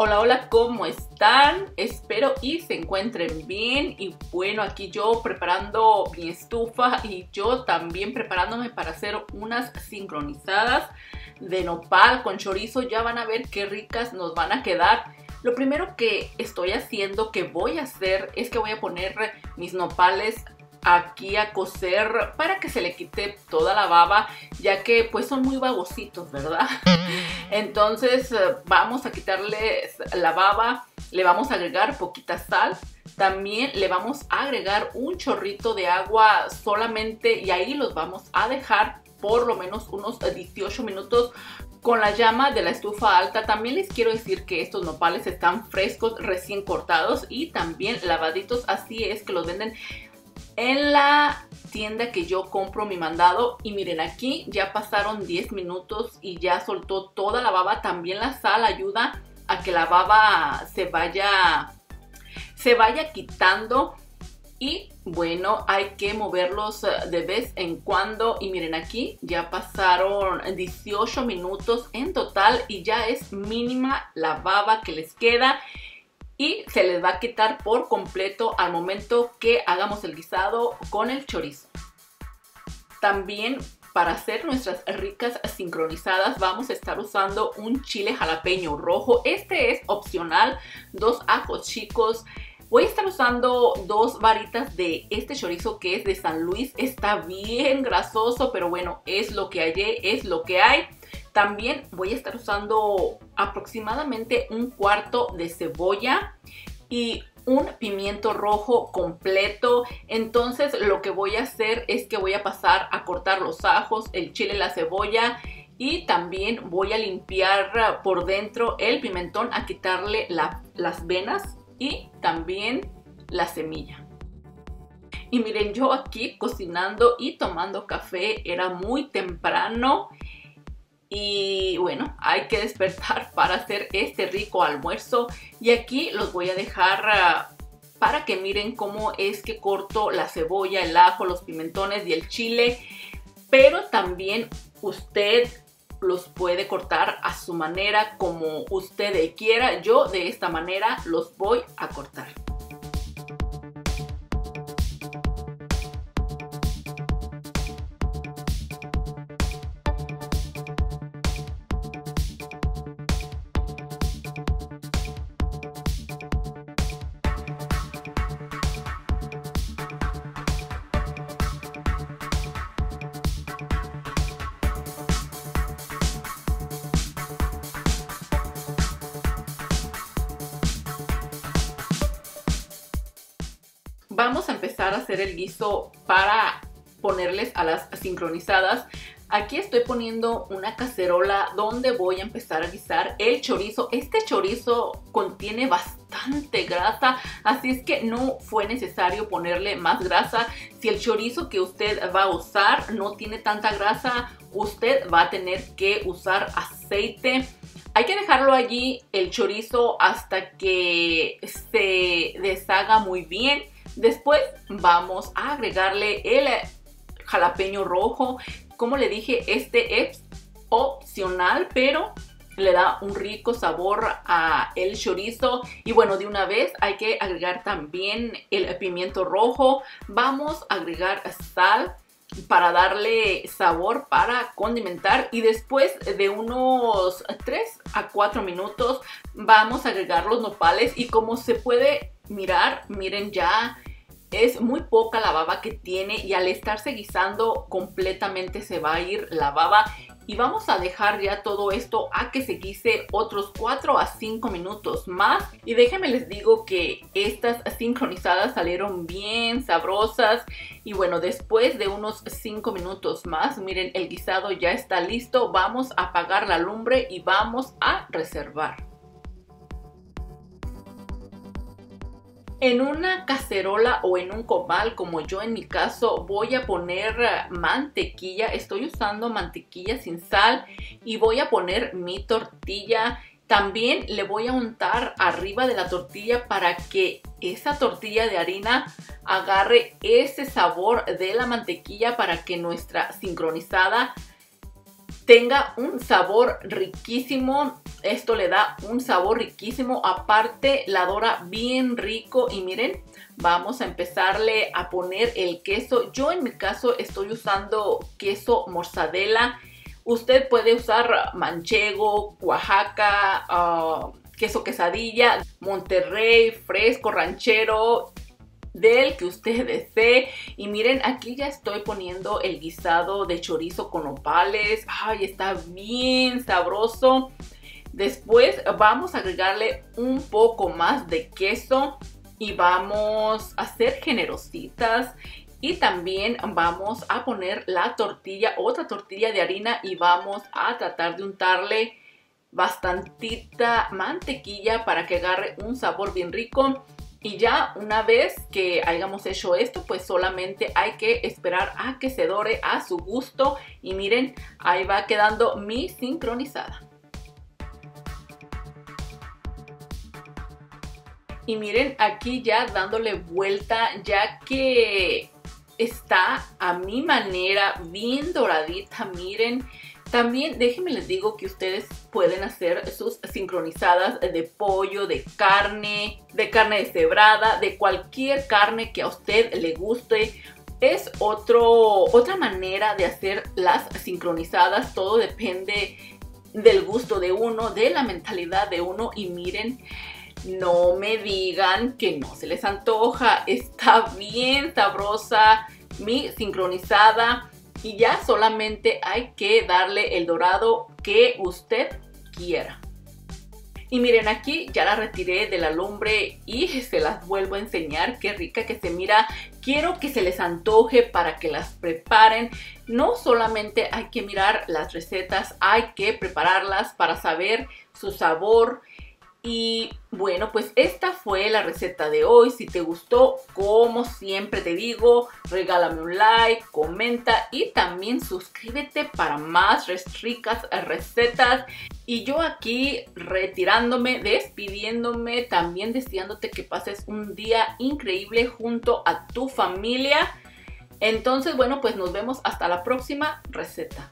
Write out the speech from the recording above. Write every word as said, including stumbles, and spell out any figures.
Hola, hola, ¿cómo están? Espero y se encuentren bien. Y bueno, aquí yo preparando mi estufa y yo también preparándome para hacer unas sincronizadas de nopal con chorizo. Ya van a ver qué ricas nos van a quedar. Lo primero que estoy haciendo, que voy a hacer, es que voy a poner mis nopales aquí a cocer para que se le quite toda la baba, ya que pues son muy babositos, ¿verdad? Entonces vamos a quitarles la baba, le vamos a agregar poquita sal, también le vamos a agregar un chorrito de agua solamente, y ahí los vamos a dejar por lo menos unos dieciocho minutos con la llama de la estufa alta. También les quiero decir que estos nopales están frescos, recién cortados y también lavaditos, así es que los venden en la tienda que yo compro mi mandado. Y miren, aquí ya pasaron diez minutos y ya soltó toda la baba. También la sal ayuda a que la baba se vaya, se vaya quitando. Y bueno, hay que moverlos de vez en cuando. Y miren, aquí ya pasaron dieciocho minutos en total y ya es mínima la baba que les queda. Y se les va a quitar por completo al momento que hagamos el guisado con el chorizo. También para hacer nuestras ricas sincronizadas vamos a estar usando un chile jalapeño rojo. Este es opcional, dos ajos chicos. Voy a estar usando dos varitas de este chorizo que es de San Luis. Está bien grasoso, pero bueno, es lo que hallé, es lo que hay. También voy a estar usando aproximadamente un cuarto de cebolla y un pimiento rojo completo. Entonces lo que voy a hacer es que voy a pasar a cortar los ajos, el chile, la cebolla, y también voy a limpiar por dentro el pimentón, a quitarle la, las venas y también la semilla. Y miren, yo aquí cocinando y tomando café, era muy temprano. Y bueno, hay que despertar para hacer este rico almuerzo. Y aquí los voy a dejar uh, para que miren cómo es que corto la cebolla, el ajo, los pimentones y el chile. Pero también usted los puede cortar a su manera, como usted quiera. Yo de esta manera los voy a cortar. Vamos a empezar a hacer el guiso para ponerles a las sincronizadas. Aquí estoy poniendo una cacerola donde voy a empezar a guisar el chorizo. Este chorizo contiene bastante grasa, así es que no fue necesario ponerle más grasa. Si el chorizo que usted va a usar no tiene tanta grasa, usted va a tener que usar aceite. Hay que dejarlo allí el chorizo hasta que se deshaga muy bien. Después vamos a agregarle el jalapeño rojo. Como le dije, este es opcional, pero le da un rico sabor a el chorizo. Y bueno, de una vez hay que agregar también el pimiento rojo. Vamos a agregar sal para darle sabor, para condimentar. Y después de unos tres a cuatro minutos vamos a agregar los nopales. Y como se puede mirar, miren, ya es muy poca la baba que tiene, y al estarse guisando completamente se va a ir la baba. Y vamos a dejar ya todo esto a que se guise otros cuatro a cinco minutos más. Y déjenme les digo que estas sincronizadas salieron bien sabrosas. Y bueno, después de unos cinco minutos más, miren, el guisado ya está listo. Vamos a apagar la lumbre y vamos a reservar. En una cacerola o en un comal, como yo en mi caso, voy a poner mantequilla. Estoy usando mantequilla sin sal y voy a poner mi tortilla. También le voy a untar arriba de la tortilla para que esa tortilla de harina agarre ese sabor de la mantequilla, para que nuestra sincronizada tenga un sabor riquísimo. Esto le da un sabor riquísimo, aparte la dora bien rico. Y miren, vamos a empezarle a poner el queso. Yo en mi caso estoy usando queso mozzarella. Usted puede usar manchego, Oaxaca, uh, queso quesadilla, Monterrey, fresco, ranchero, del que usted desee. Y miren, aquí ya estoy poniendo el guisado de chorizo con nopales. Ay, está bien sabroso. Después vamos a agregarle un poco más de queso y vamos a ser generositas. Y también vamos a poner la tortilla, otra tortilla de harina, y vamos a tratar de untarle bastantita mantequilla para que agarre un sabor bien rico. Y ya una vez que hayamos hecho esto, pues solamente hay que esperar a que se dore a su gusto. Y miren, ahí va quedando mi sincronizada. Y miren, aquí ya dándole vuelta, ya que está a mi manera, bien doradita, miren. También déjenme les digo que ustedes pueden hacer sus sincronizadas de pollo, de carne, de carne deshebrada, de cualquier carne que a usted le guste. Es otro, otra manera de hacer las sincronizadas, todo depende del gusto de uno, de la mentalidad de uno. Y miren, no me digan que no se les antoja, está bien sabrosa mi sincronizada. Y ya solamente hay que darle el dorado que usted quiera. Y miren, aquí ya la retiré de la lumbre y se las vuelvo a enseñar. Qué rica que se mira. Quiero que se les antoje para que las preparen. No solamente hay que mirar las recetas, hay que prepararlas para saber su sabor. Y bueno, pues esta fue la receta de hoy. Si te gustó, como siempre te digo, regálame un like, comenta y también suscríbete para más ricas recetas. Y yo aquí retirándome, despidiéndome, también deseándote que pases un día increíble junto a tu familia. Entonces, bueno, pues nos vemos hasta la próxima receta.